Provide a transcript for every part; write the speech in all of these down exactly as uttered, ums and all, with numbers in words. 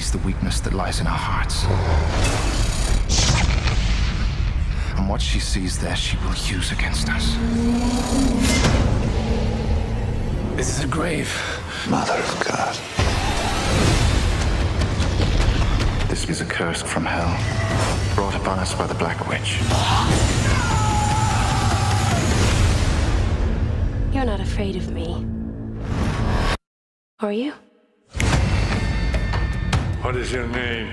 sees the weakness that lies in our hearts. And what she sees there, she will use against us. This is a grave. Mother of God. This is a curse from hell, brought upon us by the Black Witch. You're not afraid of me, are you? What is your name?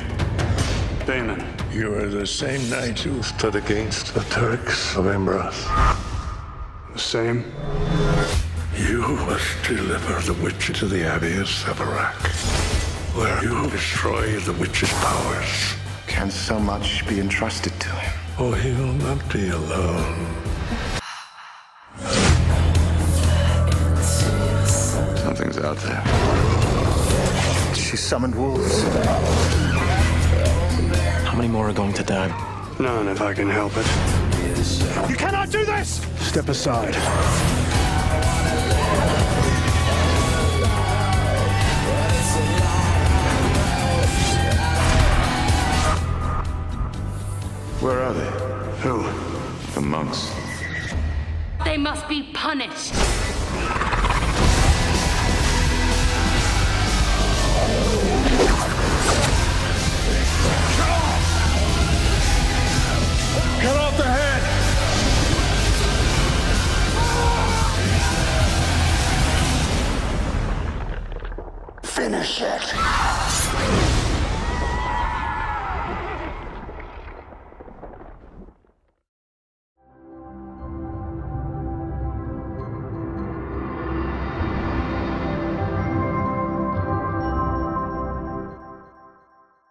Damon. You are the same knight who stood against the Turks of Embrath. The same? You must deliver the witch to the Abbey of Severac, where you destroy the witch's powers. Can so much be entrusted to him? Oh, he'll not be alone. Something's out there. She summoned wolves. How many more are going to die? None, if I can help it. You cannot do this! Step aside. Where are they? Who? The monks. They must be punished. Cut off! Cut off the head! Finish it!